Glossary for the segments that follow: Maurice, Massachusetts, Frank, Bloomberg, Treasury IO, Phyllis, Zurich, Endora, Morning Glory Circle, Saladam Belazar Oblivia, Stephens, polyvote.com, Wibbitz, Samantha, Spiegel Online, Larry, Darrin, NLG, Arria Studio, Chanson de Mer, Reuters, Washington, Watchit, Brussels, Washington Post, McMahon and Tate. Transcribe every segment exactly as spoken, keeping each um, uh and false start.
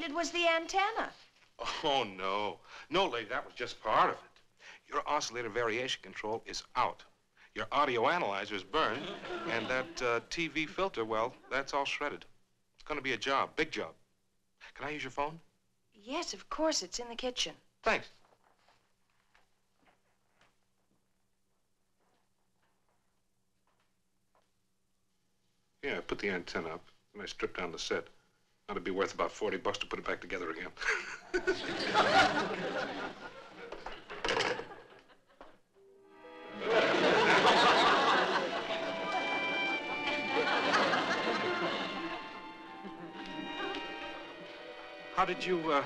needed was the antenna. Oh, no. No, lady, that was just part of it. Your oscillator variation control is out. Your audio analyzer is burned. And that uh, T V filter, well, that's all shredded. It's going to be a job, big job. Can I use your phone? Yes, of course. It's in the kitchen. Thanks. Yeah, I put the antenna up, and I stripped down the set. Now it'd be worth about forty bucks to put it back together again. How did you, uh...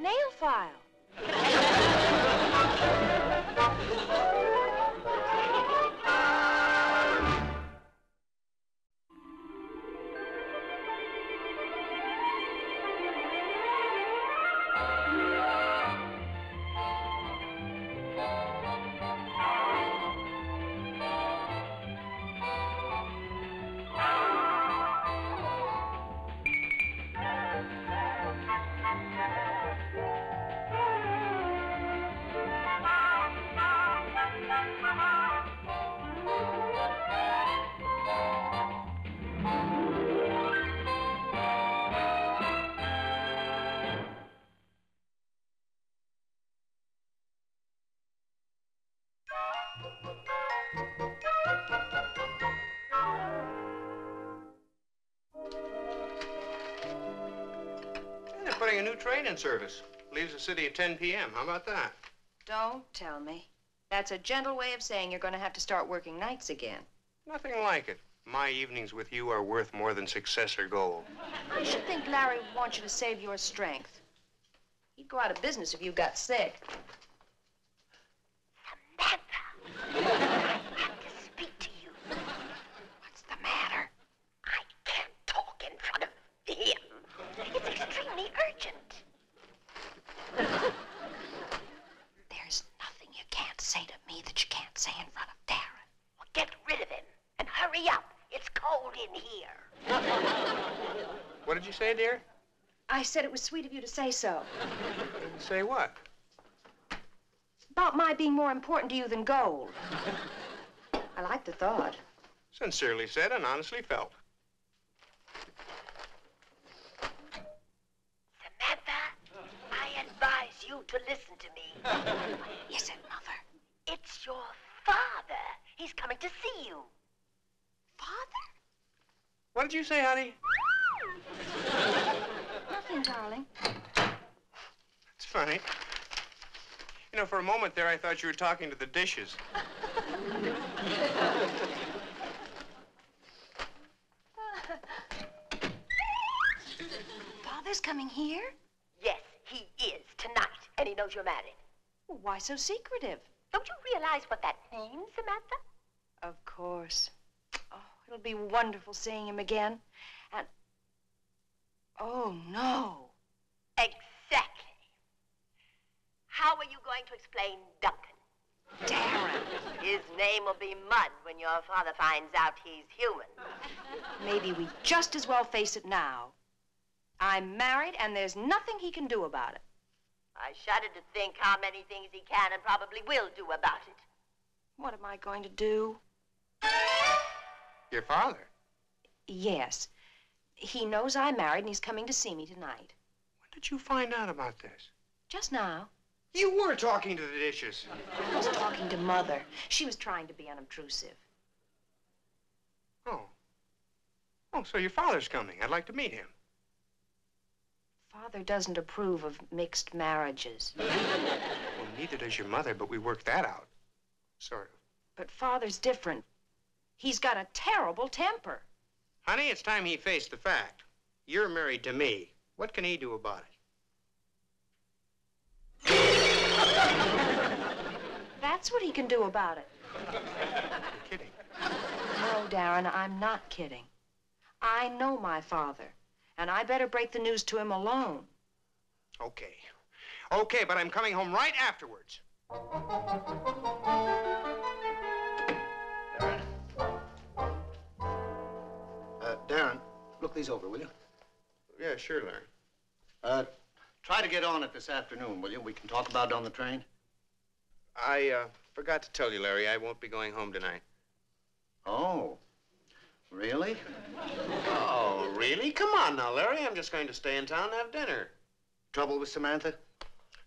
nail file. A new train in service. Leaves the city at ten P M How about that? Don't tell me. That's a gentle way of saying you're going to have to start working nights again. Nothing like it. My evenings with you are worth more than success or gold. I should think Larry would want you to save your strength. He'd go out of business if you got sick. Samantha! I have to speak to you. What's the matter? I can't talk in front of him. It's extremely urgent. There's nothing you can't say to me that you can't say in front of Darrin. Well, get rid of him and hurry up. It's cold in here. What did you say, dear? I said it was sweet of you to say so. Say what? About my being more important to you than gold. I like the thought. Sincerely said and honestly felt. To listen to me. Yes, and Mother. It's your father. He's coming to see you. Father? What did you say, honey? Nothing, darling. It's funny. You know, for a moment there, I thought you were talking to the dishes. Father's coming here? Yes, he is tonight. And he knows you're married. Well, why so secretive? Don't you realize what that means, Samantha? Of course. Oh, it'll be wonderful seeing him again. And... oh, no. Exactly. How are you going to explain Duncan? Darrin. His name will be mud when your father finds out he's human. Maybe we just as well face it now. I'm married, and there's nothing he can do about it. I shudder to think how many things he can and probably will do about it. What am I going to do? Your father? Yes. He knows I'm married and he's coming to see me tonight. When did you find out about this? Just now. You were talking to the dishes. I was talking to Mother. She was trying to be unobtrusive. Oh. Oh, so your father's coming. I'd like to meet him. Father doesn't approve of mixed marriages. Well, neither does your mother, but we worked that out. Sort of. But Father's different. He's got a terrible temper. Honey, it's time he faced the fact. You're married to me. What can he do about it? That's what he can do about it. You're kidding. No, Darrin, I'm not kidding. I know my father. And I better break the news to him alone. Okay. Okay, but I'm coming home right afterwards. Darrin? Uh, Darrin, look these over, will you? Yeah, sure, Larry. Uh, try to get on it this afternoon, will you? We can talk about it on the train. I uh, forgot to tell you, Larry, I won't be going home tonight. Oh, really? Oh, really? Come on now, Larry. I'm just going to stay in town and have dinner. Trouble with Samantha?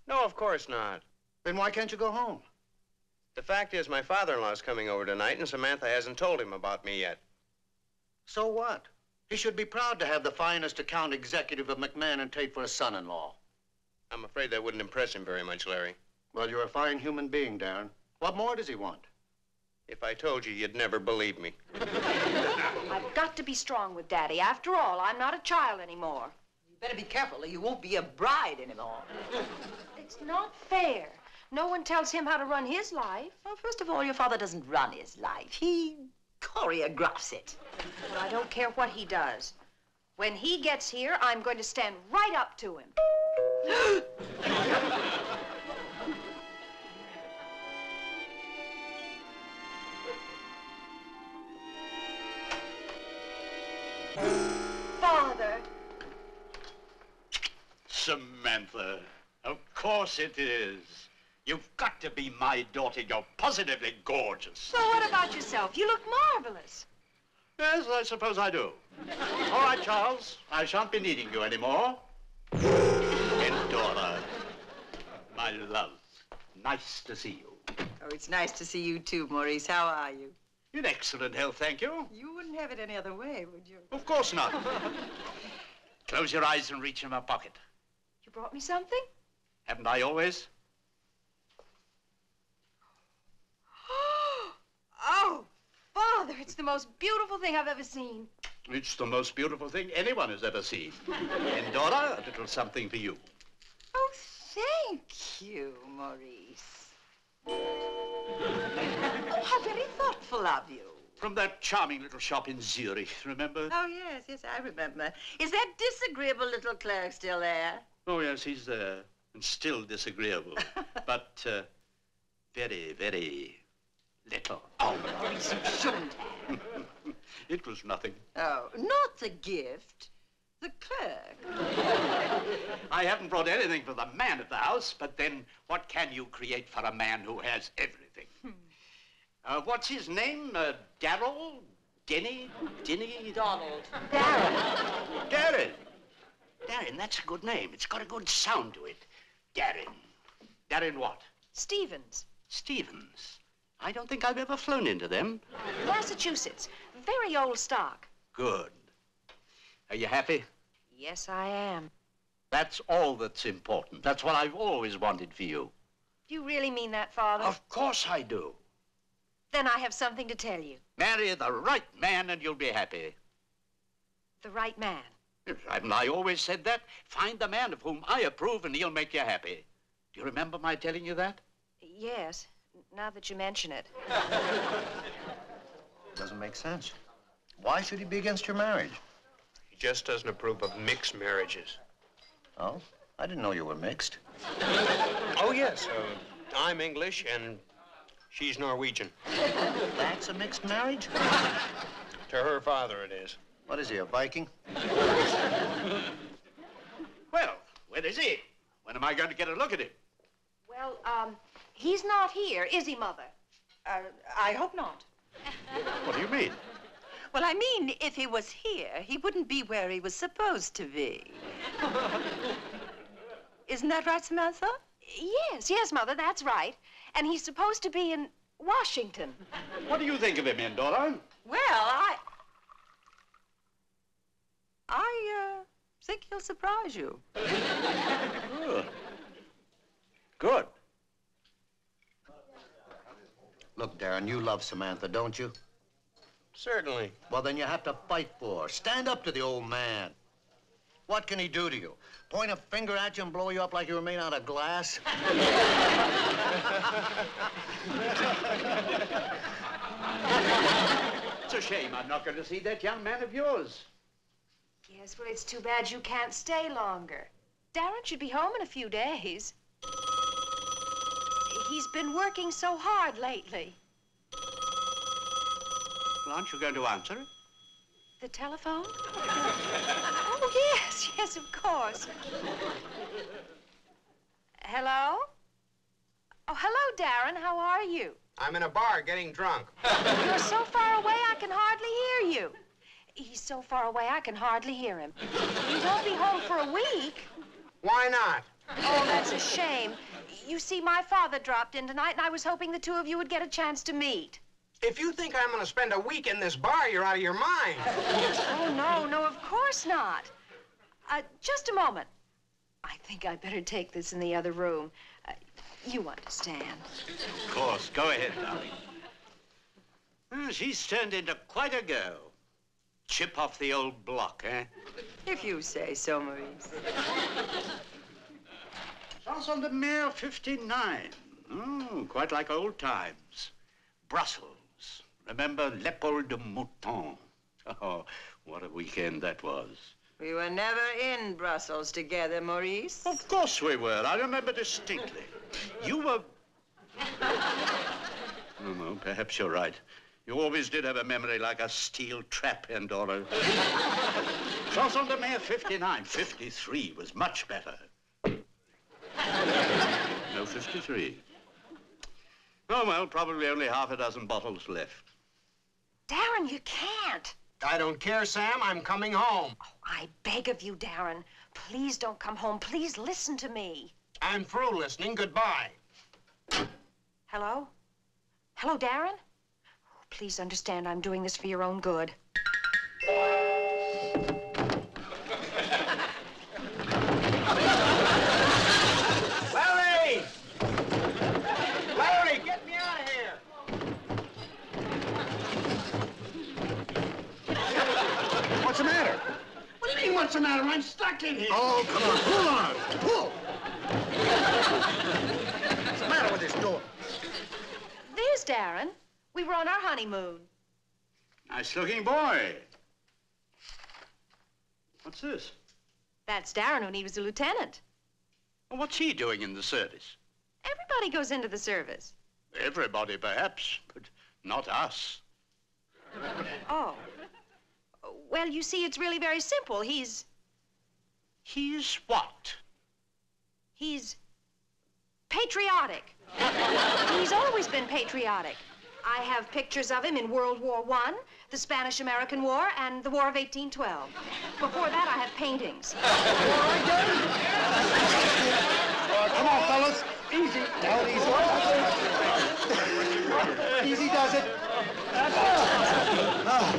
No, of course not. Then why can't you go home? The fact is, my father-in-law's coming over tonight, and Samantha hasn't told him about me yet. So what? He should be proud to have the finest account executive of McMahon and Tate for a son-in-law. I'm afraid that wouldn't impress him very much, Larry. Well, you're a fine human being, Darrin. What more does he want? If I told you, you'd never believe me. I've got to be strong with Daddy. After all, I'm not a child anymore. You better be careful, or you won't be a bride anymore. It's not fair. No one tells him how to run his life. Well, first of all, your father doesn't run his life. He choreographs it. Well, I don't care what he does. When he gets here, I'm going to stand right up to him. Father. Samantha, of course it is. You've got to be my daughter. You're positively gorgeous. Well, what about yourself? You look marvelous. Yes, I suppose I do. All right, Charles. I shan't be needing you anymore. Endora, my love, nice to see you. Oh, it's nice to see you too, Maurice. How are you? In excellent health, thank you. You wouldn't have it any other way, would you? Of course not. Close your eyes and reach in my pocket. You brought me something? Haven't I always? Oh, Father, it's the most beautiful thing I've ever seen. It's the most beautiful thing anyone has ever seen. Endora, a little something for you. Oh, thank you, Maurice. Oh, how very thoughtful of you. From that charming little shop in Zurich, remember? Oh, yes, yes, I remember. Is that disagreeable little clerk still there? Oh, yes, he's there, and still disagreeable. But uh, very, very... little. Oh, Maurice, you shouldn't have. It was nothing. Oh, not the gift. The clerk. I haven't brought anything for the man of the house, but then what can you create for a man who has everything? Hmm. Uh, what's his name? Uh, Darryl? Denny? Denny? Donald. Darrin. Darrin. Darrin, that's a good name. It's got a good sound to it. Darrin. Darrin what? Stephens. Stephens. I don't think I've ever flown into them. Massachusetts. Very old stock. Good. Are you happy? Yes, I am. That's all that's important. That's what I've always wanted for you. You really mean that, Father? Of course I do. Then I have something to tell you. Marry the right man and you'll be happy. The right man? Haven't I always said that? Find the man of whom I approve and he'll make you happy. Do you remember my telling you that? Yes. Now that you mention it. Doesn't make sense. Why should he be against your marriage? He just doesn't approve of mixed marriages. Oh? I didn't know you were mixed. Oh, yes. Uh, I'm English and she's Norwegian. That's a mixed marriage? To her father it is. What is he, a Viking? Well, where is he? When am I going to get a look at him? Well, um... he's not here, is he, Mother? Uh, I hope not. What do you mean? Well, I mean, if he was here, he wouldn't be where he was supposed to be. Isn't that right, Samantha? Yes, yes, Mother, that's right. And he's supposed to be in Washington. What do you think of him, Endora? Well, I... I, uh, think he'll surprise you. Good. Good. Look, Darrin, you love Samantha, don't you? Certainly. Well, then you have to fight for her. Stand up to the old man. What can he do to you? Point a finger at you and blow you up like you were made out of glass? It's a shame I'm not going to see that young man of yours. Yes, well, it's too bad you can't stay longer. Darrin should be home in a few days. He's been working so hard lately. Well, aren't you going to answer it? The telephone? Oh, yes, yes, of course. Hello? Oh, hello, Darrin. How are you? I'm in a bar getting drunk. You're so far away, I can hardly hear you. He's so far away, I can hardly hear him. You won't be home for a week. Why not? Oh, that's a shame. You see, my father dropped in tonight, and I was hoping the two of you would get a chance to meet. If you think I'm going to spend a week in this bar, you're out of your mind. Oh, no, no, of course not. Uh, just a moment. I think I'd better take this in the other room. Uh, you understand. Of course. Go ahead, darling. Well, she's turned into quite a girl. Chip off the old block, eh? If you say so, Maurice. Chanson de Mer fifty-nine. Oh, quite like old times. Brussels. Remember L'épaule de Mouton? Oh, what a weekend that was. We were never in Brussels together, Maurice. Of course we were. I remember distinctly. You were... Oh, no, perhaps you're right. You always did have a memory like a steel trap, Endora. Chanson de Mer fifty-nine. fifty-three was much better. No, fifty-three. Oh, well, probably only half a dozen bottles left. Darrin, you can't. I don't care, Sam. I'm coming home. Oh, I beg of you, Darrin. Please don't come home. Please listen to me. I'm through listening. Goodbye. Hello? Hello, Darrin? Please understand, I'm doing this for your own good. Well, Larry! Larry, get me out of here! What's the matter? What do you mean, what's the matter? I'm stuck in here. Oh, come on, pull on, pull! What's the matter with this door? There's Darrin. We were on our honeymoon. Nice-looking boy. What's this? That's Darrin when he was a lieutenant. Well, what's he doing in the service? Everybody goes into the service. Everybody, perhaps, but not us. Oh. Well, you see, it's really very simple. He's... He's what? He's patriotic. He's always been patriotic. I have pictures of him in World War One, the Spanish-American War, and the War of eighteen twelve. Before that, I have paintings. uh, come on, fellas. Easy. Down easy. Easy does it. Uh,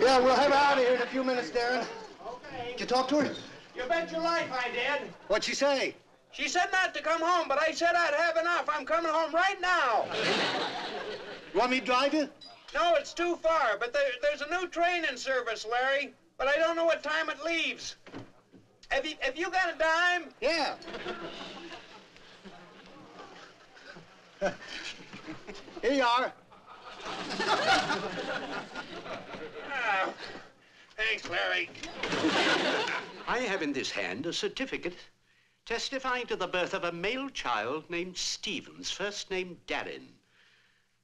yeah, we'll have her out of here in a few minutes, Darrin. Okay. Did you talk to her? You bet your life I did. What'd she say? She said not to come home, but I said I'd have enough. I'm coming home right now. You want me to drive you? No, it's too far, but there, there's a new train in service, Larry, but I don't know what time it leaves. Have you, have you got a dime? Yeah. Here you are. Oh, thanks, Larry. I have in this hand a certificate testifying to the birth of a male child named Stephens, first name Darrin.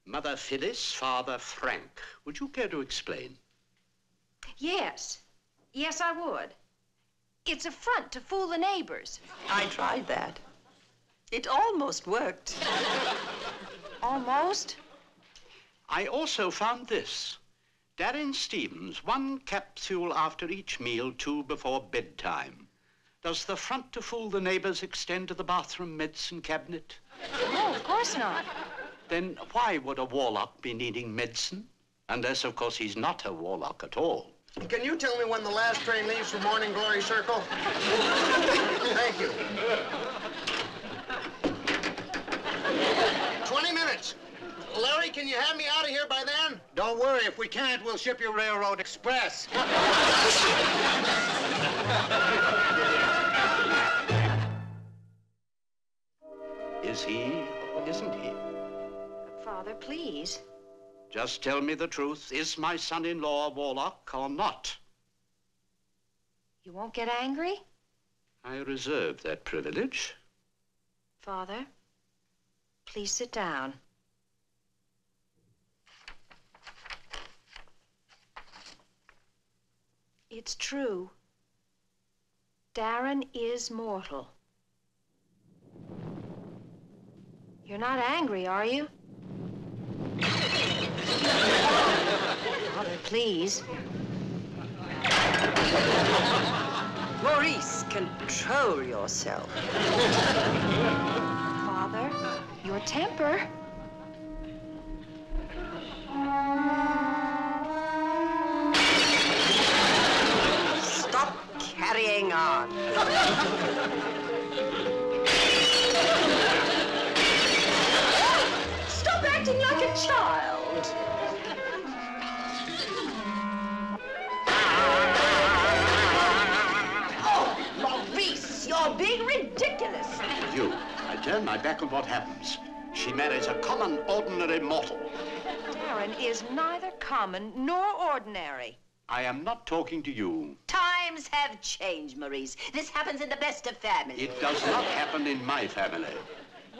Mother Phyllis, father Frank. Would you care to explain? Yes. Yes, I would. It's a front to fool the neighbors. I tried that. It almost worked. Almost? I also found this. Darrin Stephens, one capsule after each meal, two before bedtime. Does the front to fool the neighbors extend to the bathroom medicine cabinet? No, of course not. Then why would a warlock be needing medicine? Unless, of course, he's not a warlock at all. Can you tell me when the last train leaves for Morning Glory Circle? Thank you. Twenty minutes. Larry, can you have me out of here by then? Don't worry. If we can't, we'll ship you Railroad Express. Is he or isn't he? Father, please. Just tell me the truth. Is my son-in-law a warlock or not? You won't get angry? I reserve that privilege. Father, please sit down. it's true. Darrin is mortal. You're not angry, are you? Father, please. Maurice, control yourself. Father, your temper. Stop carrying on. Stop acting like a child. You're being ridiculous. You, I turn my back on what happens. She marries a common, ordinary mortal. Darrin is neither common nor ordinary. I am not talking to you. Times have changed, Maurice. This happens in the best of families. It does not happen in my family.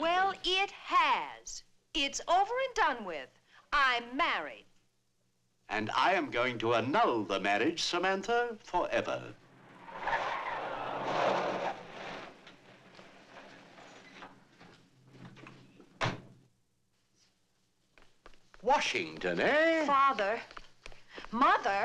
Well, it has. It's over and done with. I'm married. And I am going to annul the marriage, Samantha, forever. Washington, eh? Father. Mother.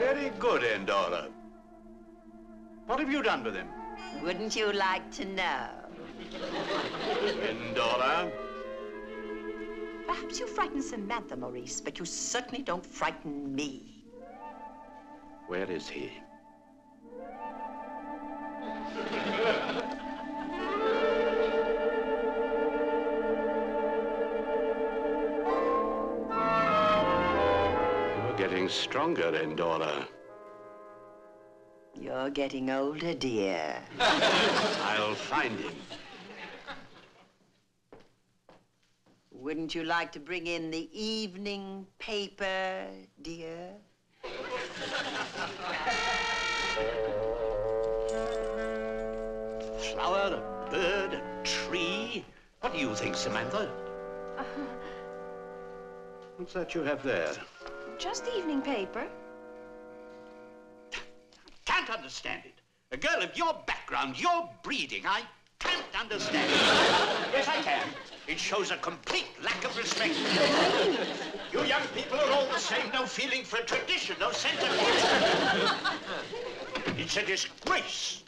Very good, Endora. What have you done with him? Wouldn't you like to know? Endora. Perhaps you frighten Samantha, Maurice, but you certainly don't frighten me. Where is he? You're getting stronger, Endora. You're getting older, dear. I'll find him. Wouldn't you like to bring in the evening paper, dear? A flower, a bird, a tree. What do you think, Samantha? Uh, What's that you have there? Just the evening paper. Can't understand it. A girl of your background, your breeding, I can't understand it. Yes, I can. It shows a complete lack of respect. You young people are all the same. No feeling for a tradition, no sense of history. It's a disgrace.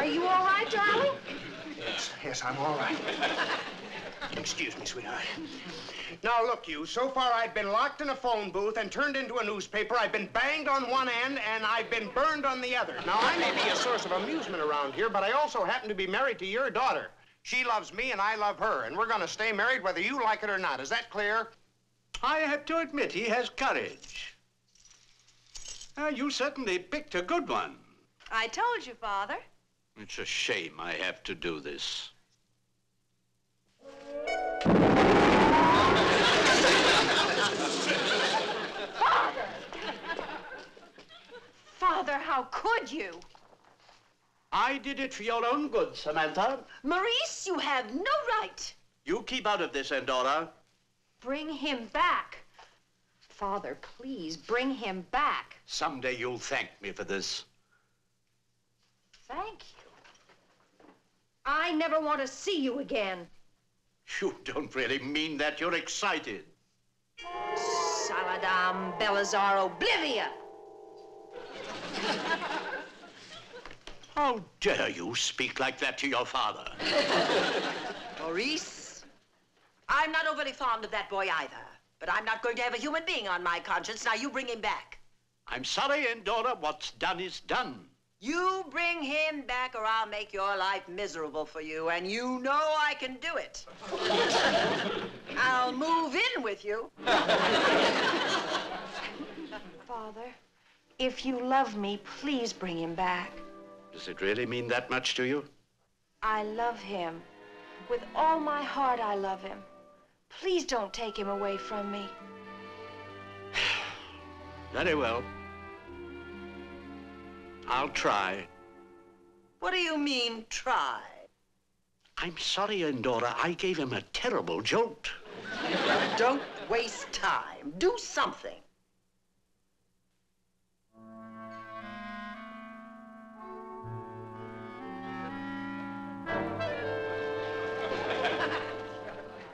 Are you all right, darling? Yes, yes, I'm all right. Excuse me, sweetheart. Now, look, you, so far I've been locked in a phone booth and turned into a newspaper. I've been banged on one end, and I've been burned on the other. Now, I may be a source of amusement around here, but I also happen to be married to your daughter. She loves me, and I love her, and we're going to stay married whether you like it or not. Is that clear? I have to admit he has courage. Uh, you certainly picked a good one. I told you, Father. It's a shame I have to do this. Father! Father, how could you? I did it for your own good, Samantha. Maurice, you have no right. You keep out of this, Endora. Bring him back. Father, please, bring him back. Someday you'll thank me for this. Thank you. I never want to see you again. You don't really mean that. You're excited. Saladam Belazar Oblivia! How dare you speak like that to your father? Maurice, I'm not overly fond of that boy either, but I'm not going to have a human being on my conscience. Now you bring him back. I'm sorry, Endora. What's done is done. You bring him back or I'll make your life miserable for you, and you know I can do it. I'll move in with you. Father, if you love me, please bring him back. Does it really mean that much to you? I love him. With all my heart, I love him. Please don't take him away from me. Very well. I'll try. What do you mean, try? I'm sorry, Endora. I gave him a terrible jolt. Don't waste time. Do something.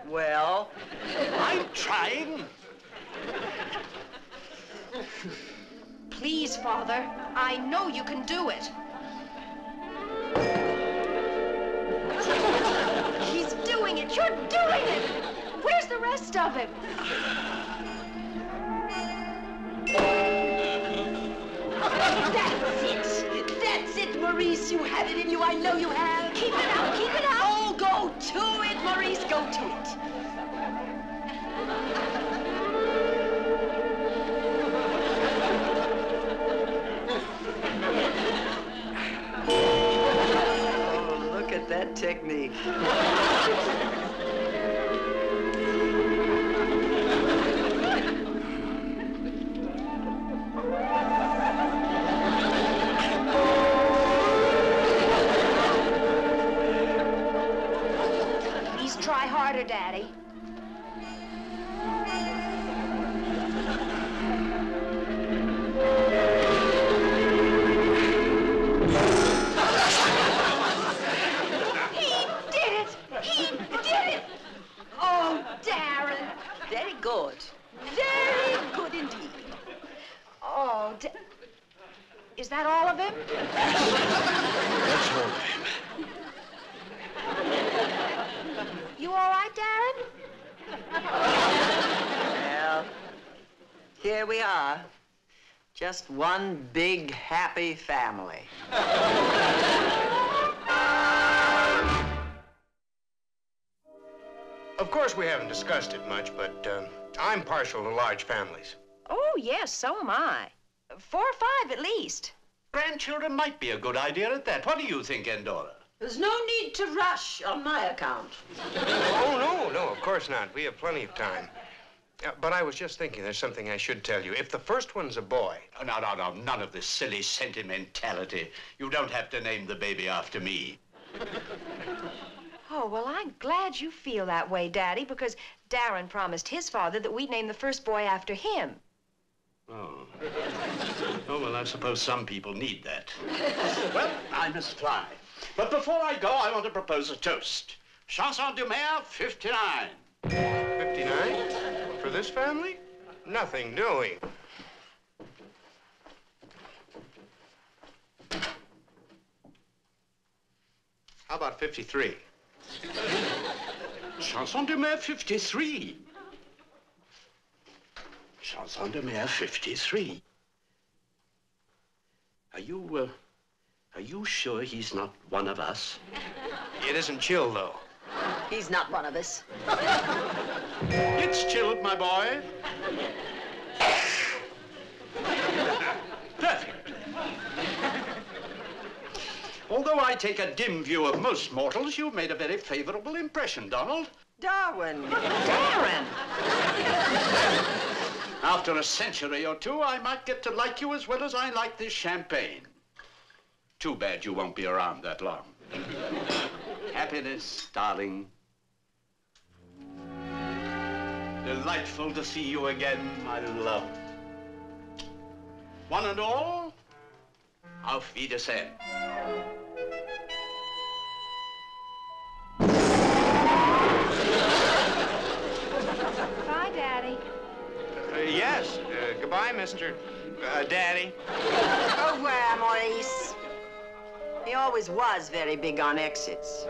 Well, I'm trying. Please, Father, I know you can do it. He's doing it. You're doing it. Where's the rest of him? That's it. That's it, Maurice. You have it in you. I know you have. Keep it out. Keep it out. Oh, go to it, Maurice. Go to it. That technique. Please try harder, Daddy. Is that all of him? That's all of him. You all right, Darrin? Well, here we are. Just one big, happy family. Of course, we haven't discussed it much, but uh, I'm partial to large families. Oh, yes, so am I. Four or five, at least. Grandchildren might be a good idea at that. What do you think, Endora? There's no need to rush on my account. Oh, no, no, of course not. We have plenty of time. Uh, but I was just thinking there's something I should tell you. If the first one's a boy... Oh, no, no, no, none of this silly sentimentality. You don't have to name the baby after me. Oh, well, I'm glad you feel that way, Daddy, because Darrin promised his father that we'd name the first boy after him. Oh. Oh, well, I suppose some people need that. Well, I must fly. But before I go, I want to propose a toast. Chanson de Mer, fifty-nine. fifty-nine? For this family? Nothing doing. How about fifty-three? Chanson de Mer, fifty-three. Chanson de Mer fifty-three. Are you, uh, are you sure he's not one of us? It isn't chill, though. He's not one of us. It's chilled, my boy. Perfect. Although I take a dim view of most mortals, you've made a very favorable impression, Donald. Darrin. Darrin. After a century or two, I might get to like you as well as I like this champagne. Too bad you won't be around that long. Happiness, darling. Delightful to see you again, my love. One and all, auf Wiedersehen. Yes. Uh, goodbye, Mister Uh, Daddy. Oh, well, Maurice. He always was very big on exits.